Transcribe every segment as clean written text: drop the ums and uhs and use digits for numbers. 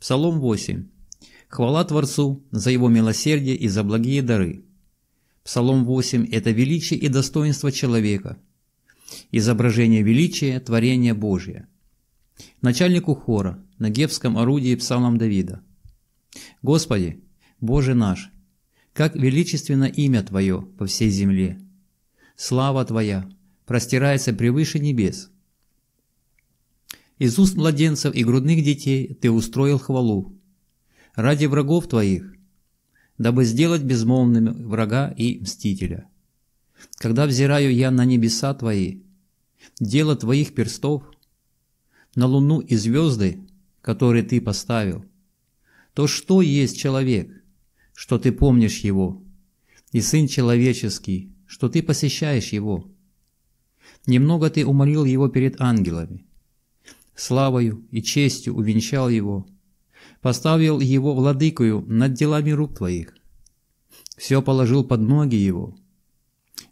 Псалом 8. Хвала Творцу за Его милосердие и за благие дары. Псалом 8 – это величие и достоинство человека, изображение величия, творения Божия. Начальнику хора на гефском орудии псалом Давида. «Господи, Боже наш, как величественно имя Твое по всей земле! Слава Твоя простирается превыше небес!» Из уст младенцев и грудных детей Ты устроил хвалу ради врагов Твоих, дабы сделать безмолвным врага и мстителя. Когда взираю я на небеса Твои, дело Твоих перстов, на луну и звезды, которые Ты поставил, то что есть человек, что Ты помнишь его, и сын человеческий, что Ты посещаешь его? Немного Ты умолил его перед ангелами, славою и честью увенчал его, поставил его владыкою над делами рук Твоих, все положил под ноги его,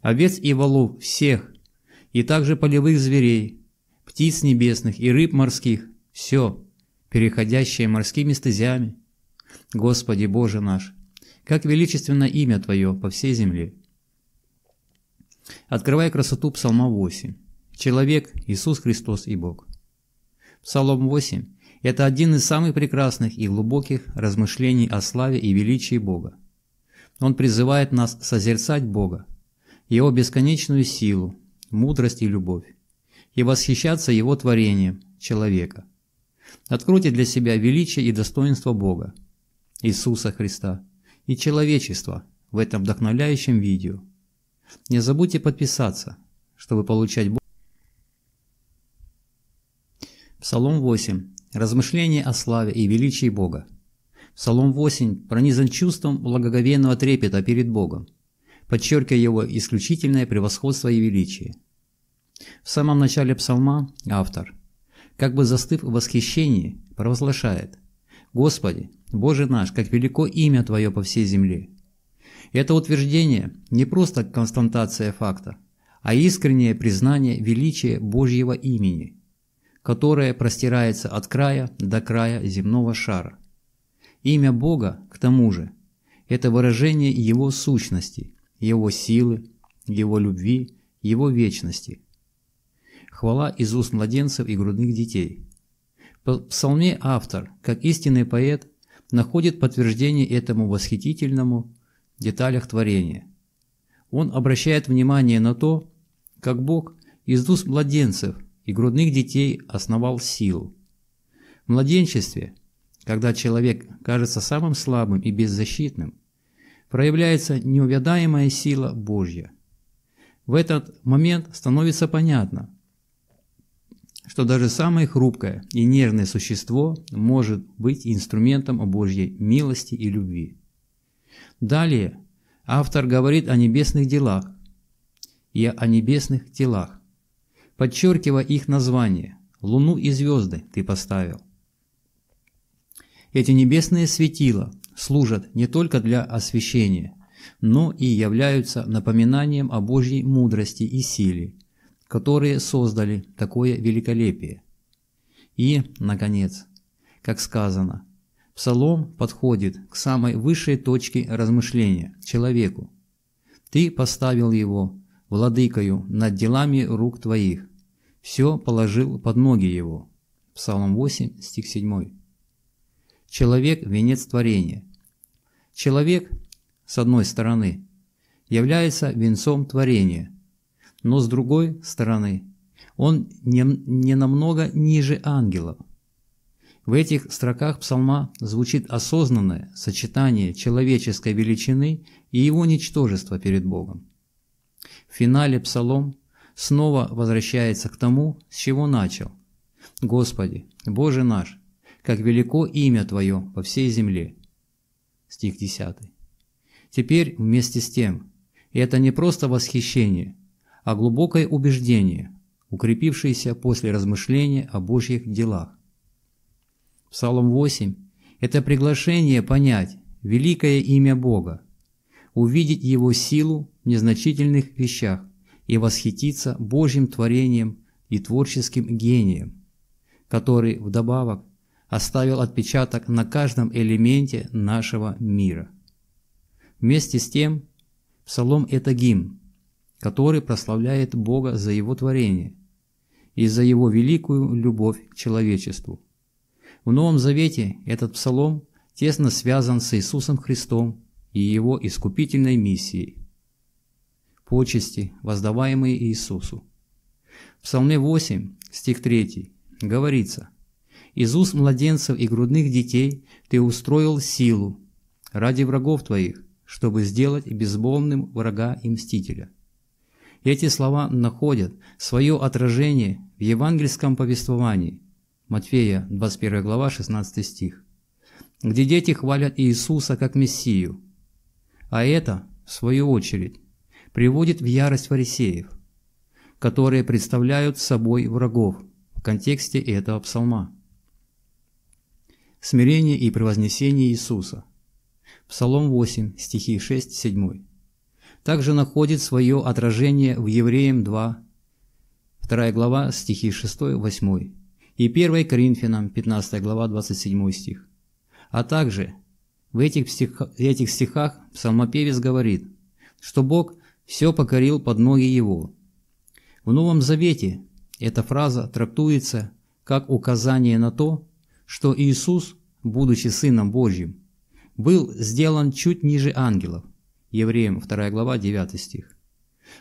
овец и волов всех, и также полевых зверей, птиц небесных и рыб морских, все, переходящее морскими стезями. Господи, Боже наш, как величественно имя Твое по всей земле! Открывая красоту Псалма 8. Человек, Иисус Христос и Бог. Псалом 8 – это один из самых прекрасных и глубоких размышлений о славе и величии Бога. Он призывает нас созерцать Бога, Его бесконечную силу, мудрость и любовь, и восхищаться Его творением, человека. Откройте для себя величие и достоинство Бога, Иисуса Христа и человечества в этом вдохновляющем видео. Не забудьте подписаться, чтобы получать Бога. Псалом 8. Размышление о славе и величии Бога. Псалом 8 пронизан чувством благоговейного трепета перед Богом, подчеркивая Его исключительное превосходство и величие. В самом начале псалма автор, как бы застыв в восхищении, провозглашает: «Господи, Боже наш, как велико имя Твое по всей земле!» Это утверждение не просто констатация факта, а искреннее признание величия Божьего имени, которое простирается от края до края земного шара. Имя Бога, к тому же, это выражение Его сущности, Его силы, Его любви, Его вечности. Хвала из уст младенцев и грудных детей. В псалме автор, как истинный поэт, находит подтверждение этому восхитительному деталях творения. Он обращает внимание на то, как Бог из уст младенцев и грудных детей основал силу. В младенчестве, когда человек кажется самым слабым и беззащитным, проявляется неувядаемая сила Божья. В этот момент становится понятно, что даже самое хрупкое и нежное существо может быть инструментом Божьей милости и любви. Далее автор говорит о небесных делах и о небесных телах, подчеркивая их название: «Луну и звезды Ты поставил». Эти небесные светила служат не только для освещения, но и являются напоминанием о Божьей мудрости и силе, которые создали такое великолепие. И, наконец, как сказано, псалом подходит к самой высшей точке размышления – человеку. Ты поставил его владыкою над делами рук Твоих, все положил под ноги его. Псалом 8, стих 7. Человек – венец творения. Человек, с одной стороны, является венцом творения, но с другой стороны, он не намного ниже ангелов. В этих строках псалма звучит осознанное сочетание человеческой величины и его ничтожества перед Богом. В финале псалом снова возвращается к тому, с чего начал: «Господи, Боже наш, как велико имя Твое по всей земле!» Стих 10. Теперь вместе с тем это не просто восхищение, а глубокое убеждение, укрепившееся после размышления о Божьих делах. Псалом 8 – это приглашение понять великое имя Бога, увидеть Его силу в незначительных вещах и восхититься Божьим творением и творческим гением, который вдобавок оставил отпечаток на каждом элементе нашего мира. Вместе с тем, Псалом – это гимн, который прославляет Бога за Его творение и за Его великую любовь к человечеству. В Новом Завете этот псалом тесно связан с Иисусом Христом и Его искупительной миссией. Почести, воздаваемые Иисусу. В Псалме 8, стих 3, говорится: «Из уст младенцев и грудных детей Ты устроил силу ради врагов Твоих, чтобы сделать безмолвным врага и мстителя». Эти слова находят свое отражение в евангельском повествовании, Матфея 21 глава 16 стих, где дети хвалят Иисуса как Мессию, а это, в свою очередь, приводит в ярость фарисеев, которые представляют собой врагов в контексте этого псалма. Смирение и превознесение Иисуса. Псалом 8, стихи 6-7. Также находит свое отражение в Евреям 2, 2 глава, стихи 6-8 и 1 Коринфянам, 15 глава, 27 стих. А также в этих стихах псалмопевец говорит, что Бог все покорил под ноги Его. В Новом Завете эта фраза трактуется как указание на то, что Иисус, будучи Сыном Божьим, был сделан чуть ниже ангелов, Евреям 2 глава 9 стих,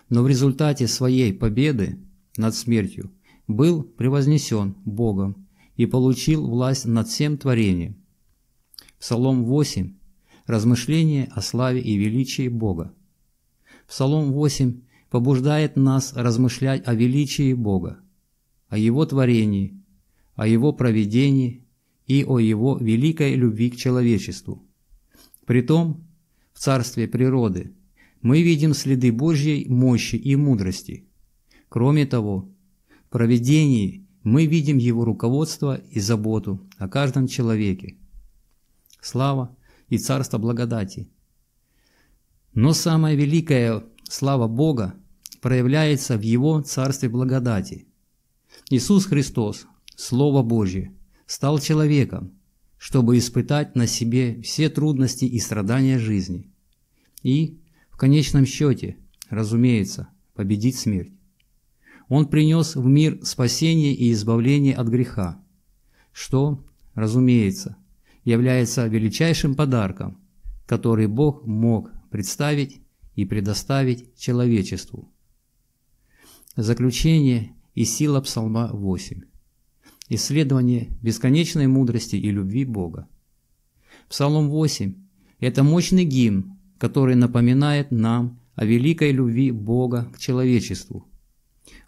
но в результате своей победы над смертью был превознесен Богом и получил власть над всем творением. Псалом 8 – размышление о славе и величии Бога. Псалом 8 побуждает нас размышлять о величии Бога, о Его творении, о Его провидении и о Его великой любви к человечеству. Притом, в царстве природы мы видим следы Божьей мощи и мудрости. Кроме того, в провидении мы видим Его руководство и заботу о каждом человеке. Слава и царство благодати. Но самая великая слава Бога проявляется в Его царстве благодати. Иисус Христос, Слово Божье, стал человеком, чтобы испытать на себе все трудности и страдания жизни и, в конечном счете, разумеется, победить смерть. Он принес в мир спасение и избавление от греха, что, разумеется, является величайшим подарком, который Бог мог представить и предоставить человечеству. Заключение и сила Псалма 8. Исследование бесконечной мудрости и любви Бога. Псалом 8 – это мощный гимн, который напоминает нам о великой любви Бога к человечеству.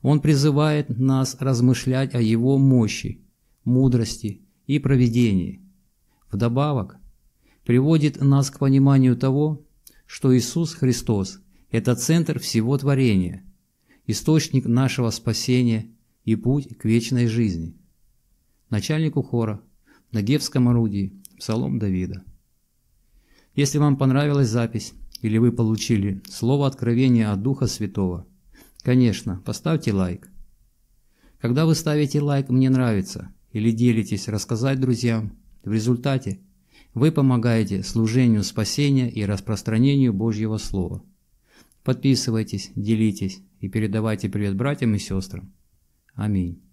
Он призывает нас размышлять о Его мощи, мудрости и провидении. Вдобавок, приводит нас к пониманию того, что Иисус Христос – это центр всего творения, источник нашего спасения и путь к вечной жизни. Начальнику хора на Гевском орудии, Псалом Давида. Если вам понравилась запись или вы получили слово откровения от Духа Святого, конечно, поставьте лайк. Когда вы ставите лайк «Мне нравится» или делитесь рассказать друзьям, в результате вы помогаете служению спасения и распространению Божьего Слова. Подписывайтесь, делитесь и передавайте привет братьям и сестрам. Аминь.